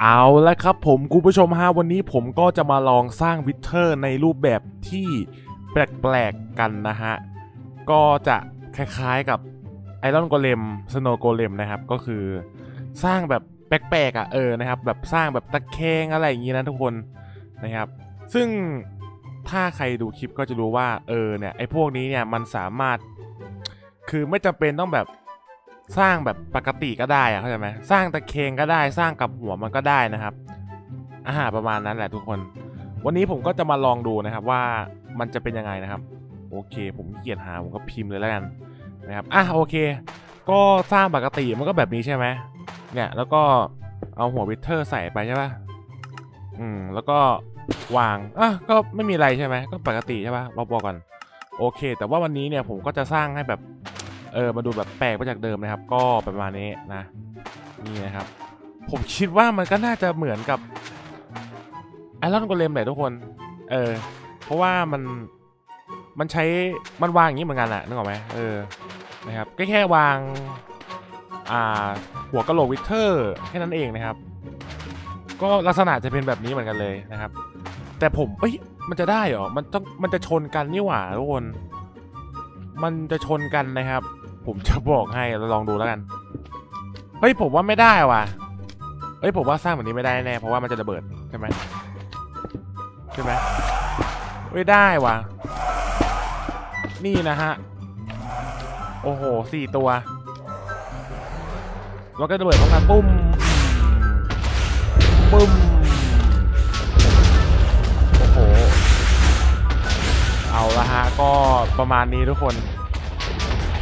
เอาละครับผมคุณผู้ชมฮะวันนี้ผมก็จะมาลองสร้างวิทเทอร์ในรูปแบบที่แปลกๆกันนะฮะก็จะคล้ายๆกับไอรอนโกเลมสโนว์โกเลมนะครับก็คือสร้างแบบแปลกๆอ่ะนะครับแบบสร้างแบบตะแคงอะไรอย่างงี้นะทุกคนนะครับซึ่งถ้าใครดูคลิปก็จะรู้ว่าเนี่ยไอพวกนี้เนี่ยมันสามารถคือไม่จำเป็นต้องแบบสร้างแบบปกติก็ได้อะเข้าใจไหมสร้างตะเคงก็ได้สร้างกับหัวมันก็ได้นะครับประมาณนั้นแหละทุกคนวันนี้ผมก็จะมาลองดูนะครับว่ามันจะเป็นยังไงนะครับโอเคผมเกียดหาผมก็พิมพ์เลยแล้วกันนะครับโอเคก็สร้างปกติมันก็แบบนี้ใช่ไหมเนี่ยแล้วก็เอาหัววิทเทอร์ใส่ไปใช่ป่ะแล้วก็วางก็ไม่มีอะไรใช่ไหมก็ปกติใช่ป่ะรอบๆก่อนโอเคแต่ว่าวันนี้เนี่ยผมก็จะสร้างให้แบบมาดูแบบแปลกไปจากเดิมนะครับก็ประมาณนี้นะนี่นะครับผมคิดว่ามันก็น่าจะเหมือนกับไอรอนโกเลมแหละทุกคนเพราะว่ามันใช้มันวางอย่างนี้เหมือนกันอะนึกออกไหมนะครับก็แค่วางหัวกะโหลกวิทเทอร์แค่นั้นเองนะครับก็ลักษณะจะเป็นแบบนี้เหมือนกันเลยนะครับแต่ผมมันจะได้เหรอมันจะชนกันนี่หว่าทุกคนมันจะชนกันนะครับผมจะบอกให้เราลองดูแล้วกันเฮ้ยผมว่าไม่ได้ว่ะผมว่าสร้างแบบนี้ไม่ได้แน่เพราะว่ามันจะระเบิดใช่ไหมไม่ได้ว่ะนี่นะฮะโอ้โหสี่ตัวแล้วก็ระเบิดพร้อมกันปุ้มปุ้มโอ้โหเอาละฮะก็ประมาณนี้ทุกคน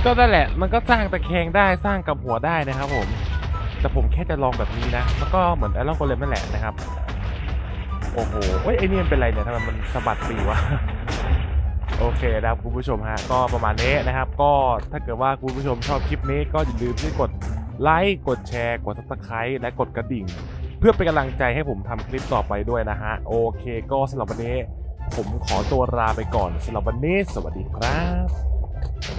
ก็นั่นแหละมันก็สร้างตะแคงได้สร้างกับหัวได้นะครับผมแต่ผมแค่จะลองแบบนี้นะแล้วก็เหมือนไอรอนโกเลมนั่นแหละนะครับโอ้โหไอ้นี่มันเป็นไรเนี่ยทำไมมันสะบัดปีวะโอเคนะครับคุณผู้ชมฮะก็ประมาณนี้นะครับก็ถ้าเกิดว่าคุณผู้ชมชอบคลิปนี้ก็อย่าลืมที่กดไลค์กดแชร์กด Subscribe และกดกระดิ่งเพื่อเป็นกำลังใจให้ผมทำคลิปต่อไปด้วยนะฮะโอเคก็สำหรับวันนี้ผมขอตัวลาไปก่อนสำหรับวันนี้สวัสดีครับ